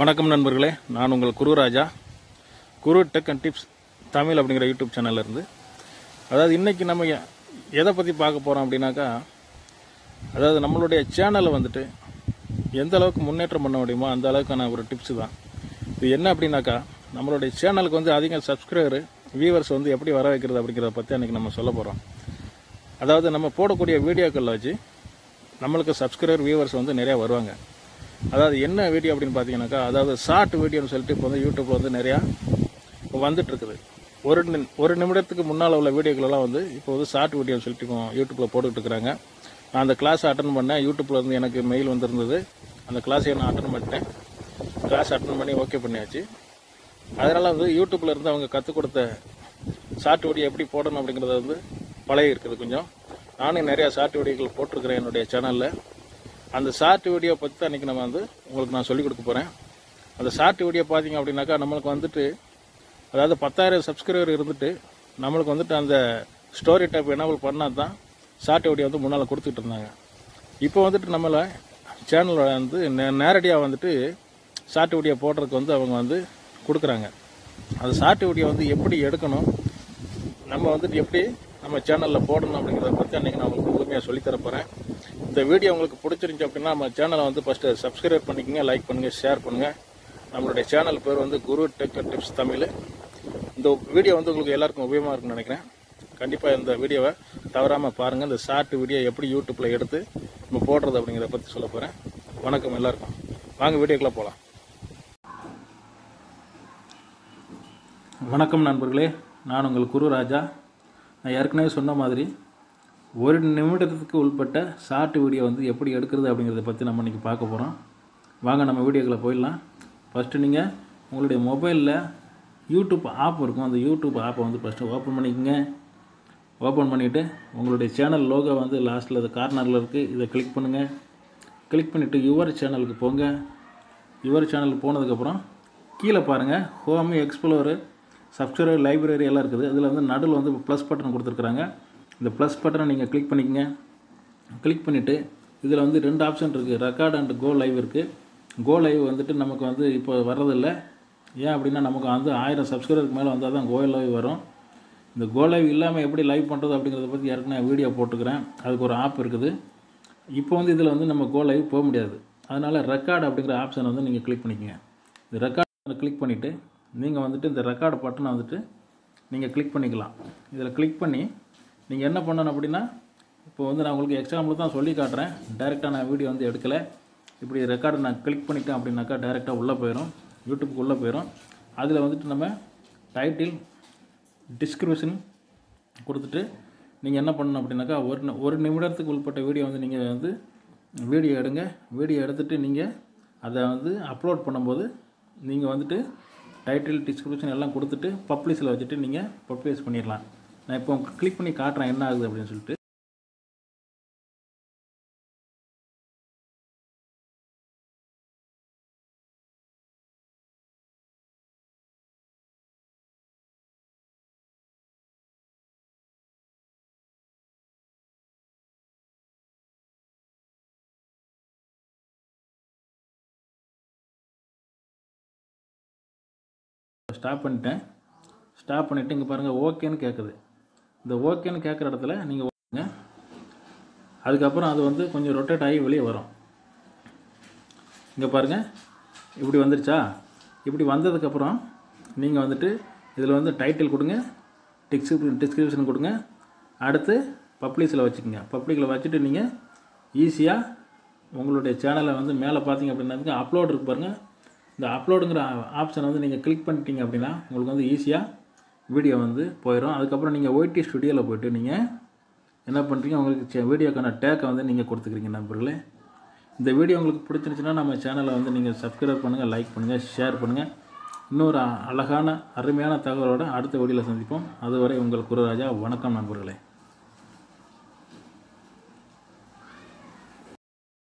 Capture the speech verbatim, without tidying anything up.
வணக்கம் நண்பர்களே நான் உங்கள் குருராஜா குரு டெக் டிப்ஸ் தமிழ் அப்படிங்கற YouTube சேனல்ல இருந்து அதாவது இன்னைக்கு நம்ம எதை பத்தி பார்க்க போறோம் அப்படினாக்கா அதாவது நம்மளுடைய சேனலை வந்துட்டு எந்த அளவுக்கு முன்னேற்றம் பண்ண முடியுமோ அந்த அளவுக்கான ஒரு டிப்ஸ் தான் இது என்ன அப்படினாக்கா நம்மளுடைய சேனலுக்கு வந்து அதிக சப்ஸ்கிரைபர் வியூவர்ஸ் வந்து எப்படி வர வைக்கிறது அப்படிங்கறத பத்தி இன்னைக்கு நம்ம சொல்ல போறோம் அதாவது நம்ம போடக்கூடிய வீடியோக்கள் வச்சு நமக்கு சப்ஸ்கிரைபர் வியூவர்ஸ் வந்து நிறைய வருவாங்க அதாவது என்ன வீடியோ அப்படினு பாத்தீங்கன்னாக்கா அதாவது ஷார்ட் வீடியோன்னு சொல்லிட்டு இப்ப வந்து YouTubeல வந்து நிறைய வந்துட்டு இருக்குது ஒரு ஒரு நிமிடத்துக்கு முன்னால உள்ள வீடியோக்கள் எல்லாம் வந்து இப்ப வந்து ஷார்ட் வீடியோன்னு சொல்லிட்டு YouTubeல போட்டுட்டு இருக்காங்க நான் அந்த கிளாஸ் அட்டெண்ட் பண்ணேன் YouTubeல இருந்து எனக்கு மெயில் வந்திருந்தது அந்த கிளாஸை நான் அட்டெண்ட் பண்ணிட்டேன் கிளாஸ் அட்டெண்ட் பண்ணி ஓகே பண்ணியாச்சு அதனால வந்து YouTubeல இருந்து அவங்க கத்து கொடுத்த ஷார்ட் வீடியோ எப்படி போடணும் அப்படிங்கறது வந்து பழைய இருக்குது கொஞ்சம் நானும் நிறைய ஷார்ட் வீடியோக்கள் போட்டு இருக்கேன் என்னோட சேனல்ல அந்த ஷார்ட் வீடியோ பத்தி அன்னைக்கு நான் வந்து உங்களுக்கு நான் சொல்லி கொடுக்க போறேன் அந்த ஷார்ட் வீடியோ பாத்தீங்க அப்படினாக்கா நமக்கு வந்துட்டு அதாவது பத்தாயிரம் சப்ஸ்கிரைபர் இருந்துட்டு நமக்கு வந்துட்டு அந்த ஸ்டோரி டைப் எனபிள் பண்ணாதான் ஷார்ட் வீடியோ வந்து முன்னால கொடுத்துட்டு இருந்தாங்க இப்போ வந்துட்டு நம்மள சேனல் வந்து நேரடியா வந்துட்டு ஷார்ட் வீடியோ போடுறதுக்கு வந்து அவங்க வந்து கொடுக்கறாங்க அந்த ஷார்ட் வீடியோ வந்து எப்படி எடுக்கணும் நம்ம வந்துட்டு எப்படி நம்ம சேனல்ல போடணும் அப்படிங்கறத பத்தி அன்னைக்கு நான் உங்களுக்கு முழுமையா சொல்லி தர போறேன் இந்த வீடியோ உங்களுக்கு பிடிச்சிருந்துச்சு அப்படினா நம்ம சேனலை வந்து first subscribe பண்ணிக்கங்க லைக் பண்ணுங்க ஷேர் பண்ணுங்க நம்மளுடைய சேனல் பேர் வந்து குரு டெக் டிப்ஸ் தமிழ் இந்த வீடியோ வந்து உங்களுக்கு எல்லாருக்கும் உபயோகமா இருக்கும்னு நினைக்கிறேன் கண்டிப்பா இந்த வீடியோவை தவறாம பாருங்க இந்த ஷார்ட் வீடியோ எப்படி YouTubeல எடுத்து நம்ம போடுறது அப்படிங்கறத பத்தி சொல்ல போறேன் வணக்கம் எல்லாருக்கும் வாங்க வீடியோக்குள்ள போலாம் வணக்கம் நண்பர்களே நான் உங்கள் குரு ராஜா நான் ஏற்கனவே சொன்ன மாதிரி ஒரு நிமிடத்துக்கு உட்பட்ட ஷார்ட் வீடியோ வந்து எப்படி எடுக்கிறது அப்படிங்கறத பத்தி நம்ம இன்னைக்கு பார்க்க போறோம் வாங்க நம்ம வீடியோக்குள்ள போய்லாம் ஃபர்ஸ்ட் நீங்க உங்களுடைய மொபைல்ல YouTube ஆப் இருக்கும் அந்த YouTube ஆப்பை வந்து ஃபர்ஸ்ட் ஓபன் பண்ணிக்கங்க ஓபன் பண்ணிட்டு உங்களுடைய சேனல் லோகோ வந்து லாஸ்ட்ல அந்த கார்னர்ல இருக்கு இத கிளிக் பண்ணுங்க கிளிக் பண்ணிட்டு யுவர் சேனலுக்கு போங்க யுவர் சேனலுக்கு போனதுக்கு அப்புறம் கீழ பாருங்க ஹோம் எக்ஸ்ப்ளோரர் சப்ஸ்கிரைபர் லைப்ரரி எல்லாம் இருக்குது அதுல வந்து நடுவுல வந்து பிளஸ் பட்டன் கொடுத்திருக்காங்க இந்த பிளஸ் பட்டனை நீங்க கிளிக் பண்ணிக்கங்க கிளிக் பண்ணிட்டு இதுல வந்து ரெண்டு ஆப்ஷன் இருக்கு ரெக்கார்ட் அண்ட் கோ லைவ் இருக்கு கோ லைவ் வந்துட்டு நமக்கு வந்து இப்போ வரது இல்ல ஏன் அப்படினா நமக்கு வந்து ஆயிரம் சப்ஸ்கிரைபருக்கு மேல வந்தா தான் கோ லைவ் வரும் இந்த கோ லைவ் இல்லாம எப்படி லைவ் பண்றது அப்படிங்கறத பத்தி ஏற்கனவே வீடியோ போட்டுக்கிறேன் அதுக்கு ஒரு ஆப் இருக்குது இப்போ வந்து இதுல வந்து நம்ம கோ லைவ் போக முடியாது அதனால ரெக்கார்ட் அப்படிங்கற ஆப்ஷனை வந்து நீங்க கிளிக் பண்ணிக்கங்க இந்த ரெக்கார்ட் கிளிக் பண்ணிட்டு நீங்க வந்துட்டு இந்த ரெக்கார்ட் பட்டனை வந்துட்டு நீங்க கிளிக் பண்ணிக்கலாம் இதல கிளிக் பண்ணி நீங்க என்ன பண்ணணும் அப்படினா இப்போ வந்து நான் உங்களுக்கு எக்ஸாம்பிள் தான் சொல்லி காட்றேன் डायरेक्टली நான் வீடியோ வந்து எடுக்கல இப்படி ரெக்கார்ட் நான் கிளிக் பண்ணிட்டேன் அப்படினாக்கா डायरेक्टली உள்ள போயிடும் YouTube க்கு உள்ள போயிடும் அதுல வந்துட்டு நம்ம டைட்டில் டிஸ்கிரிப்ஷன் கொடுத்துட்டு நீங்க என்ன பண்ணணும் அப்படினாக்கா ஒரு ஒரு நிமிடத்துக்கு உட்பட்ட வீடியோ வந்து நீங்க வந்து வீடியோ எடுங்க வீடியோ எடுத்துட்டு நீங்க அத வந்து அப்லோட் பண்ணும்போது நீங்க வந்துட்டு டைட்டில் டிஸ்கிரிப்ஷன் எல்லாம் கொடுத்துட்டு பப்ளிஷ்ல வச்சிட்டு நீங்க பப்ளிஷ் பண்ணிரலாம் நான் இப்போ கிளிக் பண்ணி காட்றேன் என்ன ஆகுது அப்படினு சொல்லிட்டு ஸ்டாப் பண்ணிட்டேன் ஸ்டாப் பண்ணிட்டு இங்க பாருங்க ஓகேன்னு கேக்குது இந்த ஓகேன்னு கேக்குற இடத்துல நீங்க ஓடுங்க அதுக்கு அப்புறம் அது வந்து கொஞ்சம் ரொட்டேட் ஆகி வெளிய வரும் இங்க பாருங்க இப்படி வந்துருச்சா இப்படி வந்ததுக்கு அப்புறம் நீங்க வந்துட்டு இதுல வந்து டைட்டில் கொடுங்க டிஸ்கிரிப்ஷன் கொடுங்க அடுத்து பப்ளிஷ்ல வச்சுக்கங்க பப்ளிஷ்ல வச்சிட்டு நீங்க ஈஸியா உங்களுடைய சேனலை வந்து மேல பாத்தீங்க அப்படினா அப்லோட் இருக்கு பாருங்க இந்த அப்லோட்ங்கற ஆப்ஷன் வந்து நீங்க கிளிக் பண்ணிட்டீங்க அப்படினா உங்களுக்கு வந்து ஈஸியா வீடியோ வந்து போயிடும் அதுக்கு அப்புறம் நீங்க O T T ஸ்டுடியோல போய்ட்டு நீங்க என்ன பண்றீங்க உங்களுக்கு வீடியோக்கான டாக் வந்து நீங்க கொடுத்துக்கிறீங்க நண்பர்களே இந்த வீடியோ உங்களுக்கு பிடிச்சிருந்தா நம்ம சேனலை வந்து நீங்க சப்ஸ்கிரைப் பண்ணுங்க லைக் பண்ணுங்க ஷேர் பண்ணுங்க இன்னொரு அழகான அருமையான தகவலோட அடுத்த வீடியோல சந்திப்போம் அதுவரை உங்கள் குருராஜா வணக்கம் நண்பர்களே